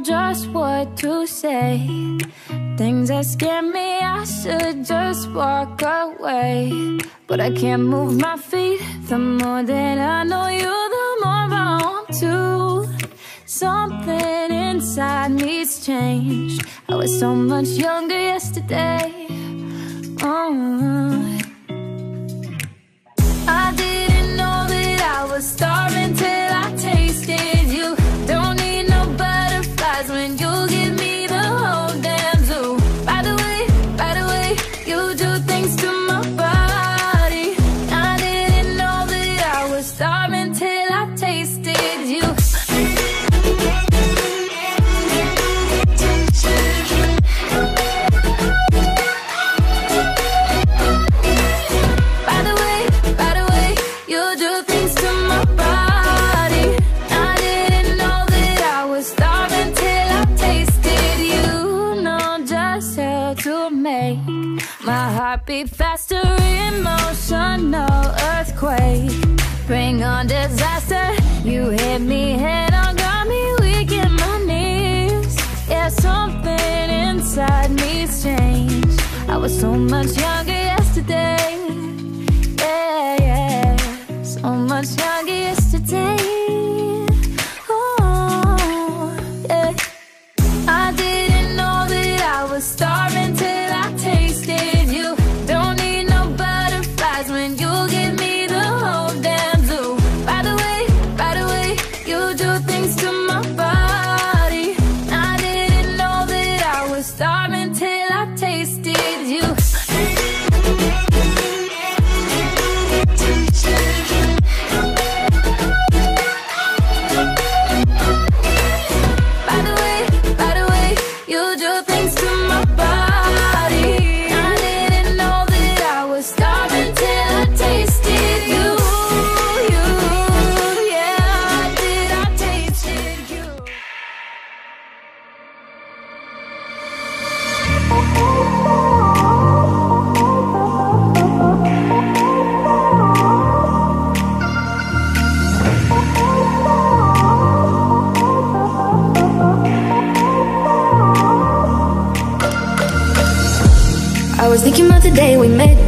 know just what to say. Things that scare me, I should just walk away. But I can't move my feet. The more that I know you, the more I want to. Something inside me's changed. I was so much younger yesterday. Oh, I didn't know that I was starving till I tasted you. Don't need no butterflies when you give me the whole damn zoo. By the way, you do things to my body. I didn't know that I was starving till I tasted you. Heartbeat faster, emotional earthquake. Bring on disaster. You hit me head on, got me weak in my knees. Yeah, something inside me's changed. I was so much younger yesterday. Yeah, yeah, so much younger yesterday. Oh, yeah. I didn't know that I was starving till I tasted. Thinking about the day we met,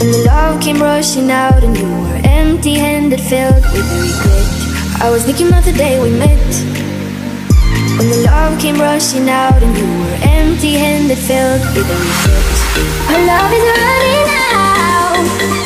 when the love came rushing out and you were empty-handed, filled with regret. I was thinking about the day we met, when the love came rushing out and you were empty-handed, filled with regret. Our love is running out.